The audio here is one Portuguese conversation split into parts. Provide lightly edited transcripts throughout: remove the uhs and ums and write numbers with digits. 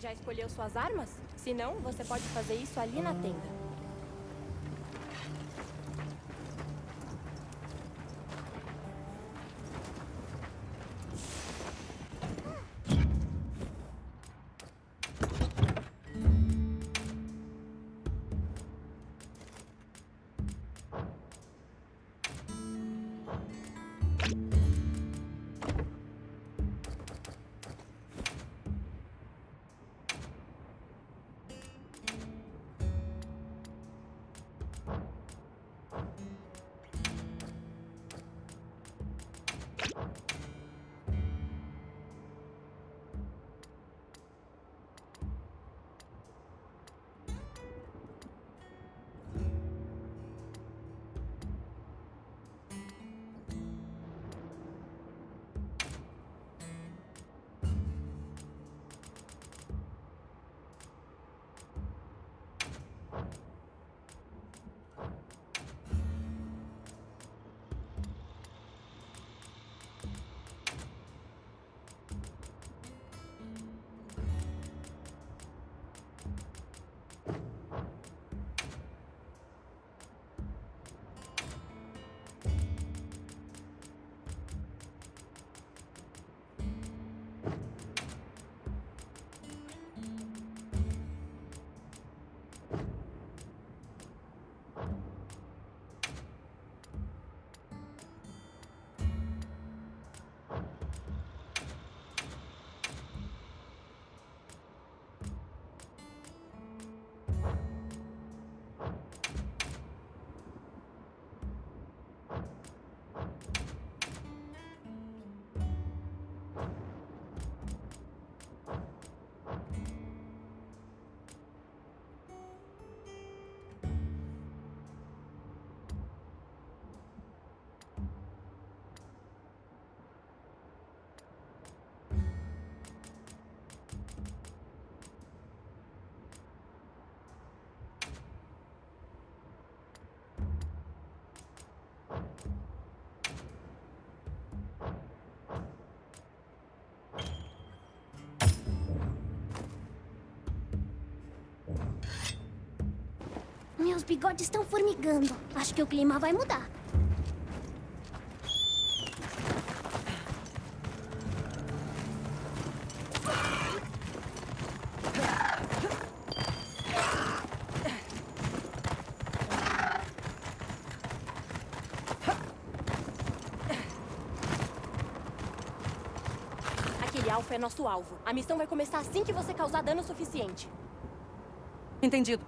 Já escolheu suas armas? Se não, você pode fazer isso ali na tenda. Meus bigodes estão formigando. Acho que o clima vai mudar. Aquele alfa é nosso alvo. A missão vai começar assim que você causar dano suficiente. Entendido.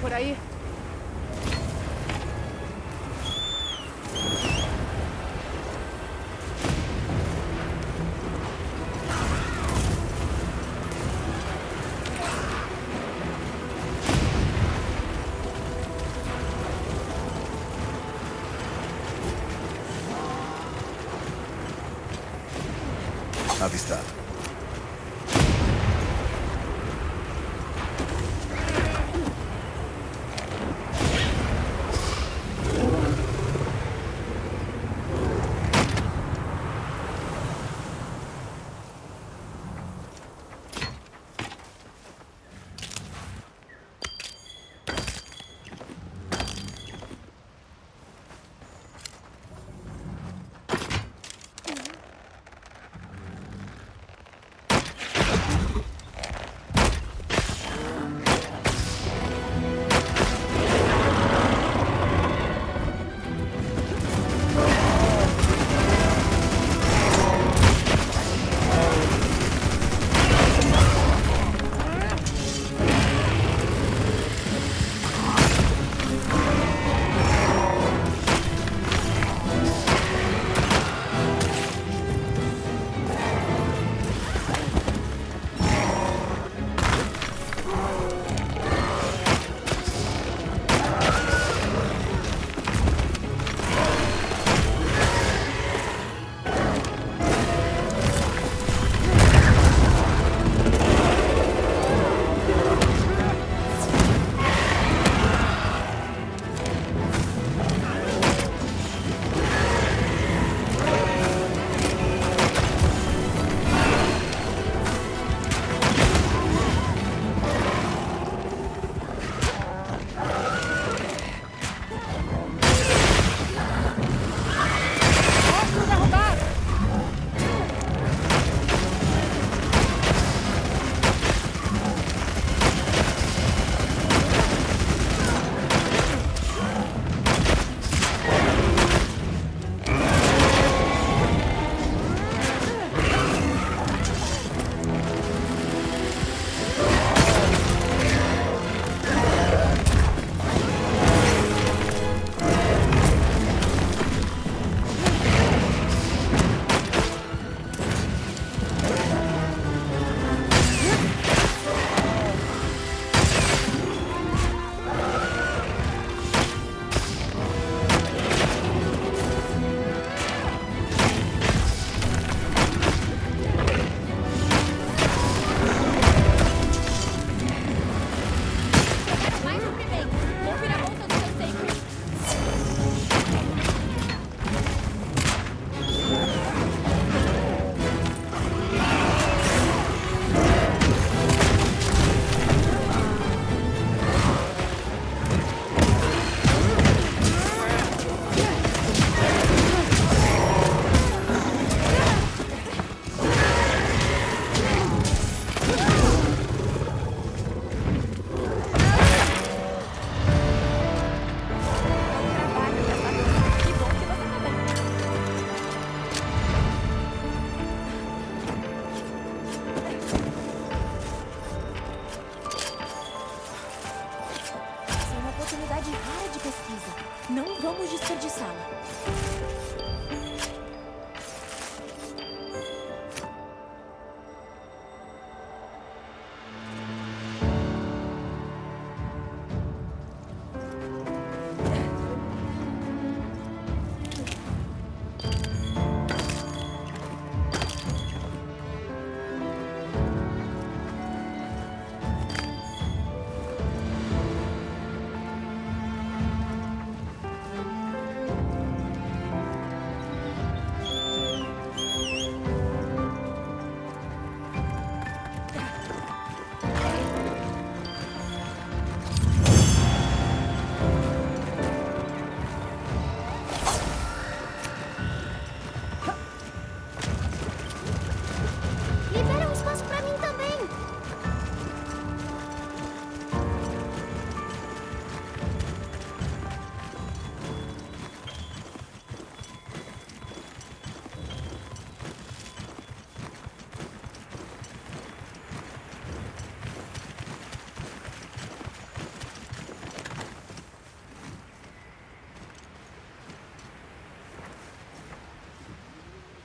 por aí? Avistado. Oportunidade rara de pesquisa. Não vamos desperdiçá-la.